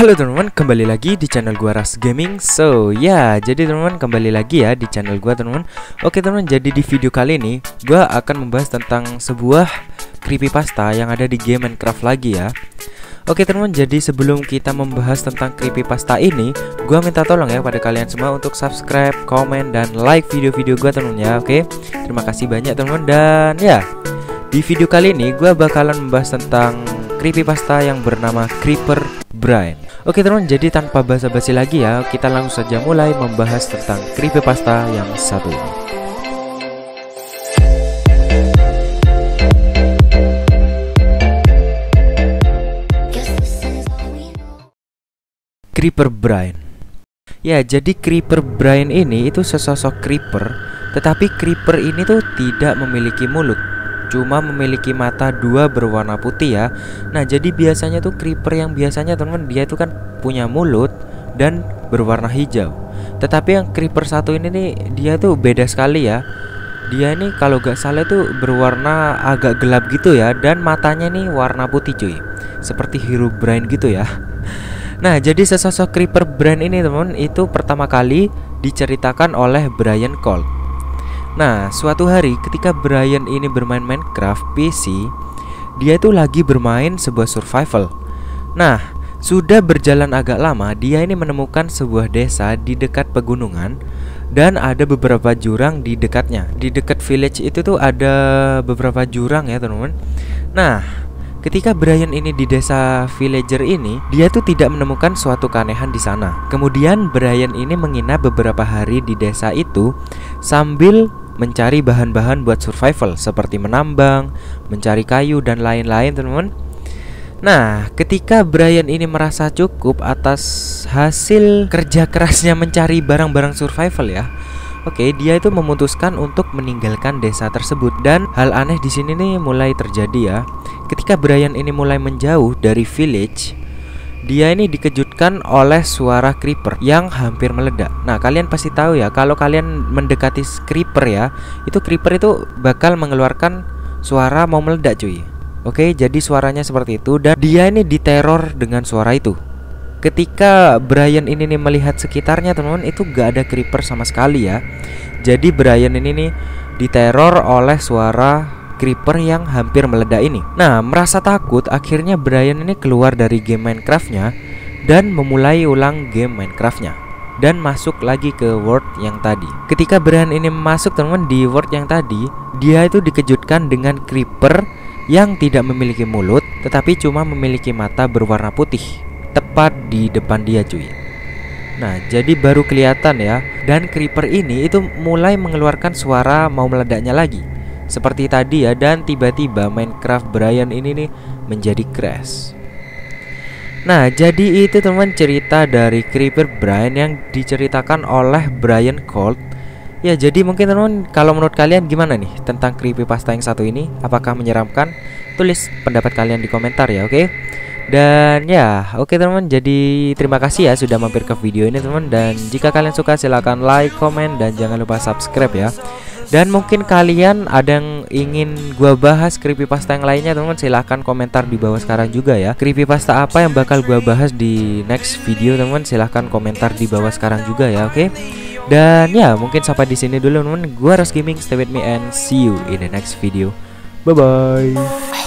Halo teman-teman, kembali lagi di channel gua Razz Gaming. So ya, jadi teman-teman kembali lagi ya di channel gua teman-teman. Oke teman-teman, jadi di video kali ini gua akan membahas tentang sebuah creepypasta yang ada di game Minecraft lagi ya. Oke teman-teman, jadi sebelum kita membahas tentang creepypasta ini, gua minta tolong ya pada kalian semua untuk subscribe, komen, dan like video-video gua teman-teman ya. Oke, terima kasih banyak teman-teman. Dan ya, di video kali ini gua bakalan membahas tentang creepypasta yang bernama Creeper Brine. Oke teman, jadi tanpa basa-basi lagi ya, kita langsung saja mulai membahas tentang creepypasta yang satu ini. Creeper Brine. Ya, jadi Creeper Brine ini itu sesosok creeper, tetapi creeper ini tuh tidak memiliki mulut, cuma memiliki mata dua berwarna putih ya. Nah, jadi biasanya tuh creeper yang biasanya teman-teman dia itu kan punya mulut dan berwarna hijau. Tetapi yang creeper satu ini nih dia tuh beda sekali ya. Dia nih kalau gak salah tuh berwarna agak gelap gitu ya, dan matanya nih warna putih cuy, seperti Herobrine gitu ya. Nah, jadi sesosok Creeper Brine ini teman itu pertama kali diceritakan oleh Brian Cole. Nah, suatu hari ketika Brian ini bermain Minecraft PC, dia itu lagi bermain sebuah survival. Nah, sudah berjalan agak lama, dia ini menemukan sebuah desa di dekat pegunungan dan ada beberapa jurang di dekatnya. Di dekat village itu tuh ada beberapa jurang ya, teman-teman. Nah, ketika Brian ini di desa villager ini, dia tuh tidak menemukan suatu keanehan di sana. Kemudian Brian ini menginap beberapa hari di desa itu sambil mencari bahan-bahan buat survival seperti menambang, mencari kayu, dan lain-lain teman-teman. Nah, ketika Brian ini merasa cukup atas hasil kerja kerasnya mencari barang-barang survival ya, oke, dia itu memutuskan untuk meninggalkan desa tersebut. Dan hal aneh di sini nih mulai terjadi ya. Ketika Brian ini mulai menjauh dari village, dia ini dikejutkan oleh suara creeper yang hampir meledak. Nah, kalian pasti tahu ya, kalau kalian mendekati creeper ya, itu creeper itu bakal mengeluarkan suara mau meledak cuy. Oke, jadi suaranya seperti itu dan dia ini diteror dengan suara itu. Ketika Brian ini nih melihat sekitarnya teman-teman, itu gak ada creeper sama sekali ya. Jadi Brian ini nih diteror oleh suara creeper yang hampir meledak ini. Nah, merasa takut, akhirnya Brian ini keluar dari game Minecraftnya dan memulai ulang game Minecraftnya dan masuk lagi ke world yang tadi. Ketika Brian ini masuk teman-teman di world yang tadi, dia itu dikejutkan dengan creeper yang tidak memiliki mulut tetapi cuma memiliki mata berwarna putih tepat di depan dia cuy. Nah, jadi baru kelihatan ya. Dan creeper ini itu mulai mengeluarkan suara mau meledaknya lagi seperti tadi ya. Dan tiba-tiba Minecraft Brian ini nih menjadi crash. Nah, jadi itu teman cerita dari Creeper Brine yang diceritakan oleh Brian Colt. Ya, jadi mungkin teman, kalau menurut kalian gimana nih tentang creepypasta yang satu ini? Apakah menyeramkan? Tulis pendapat kalian di komentar ya, oke? Dan ya, oke teman-teman, jadi terima kasih ya sudah mampir ke video ini teman. Dan jika kalian suka silahkan like, komen, dan jangan lupa subscribe ya. Dan mungkin kalian ada yang ingin gua bahas creepypasta yang lainnya teman, silahkan komentar di bawah sekarang juga ya. Creepypasta apa yang bakal gua bahas di next video teman, silahkan komentar di bawah sekarang juga ya, oke? Dan ya, mungkin sampai di sini dulu teman. Gua Razz Gaming, stay with me and see you in the next video. Bye bye.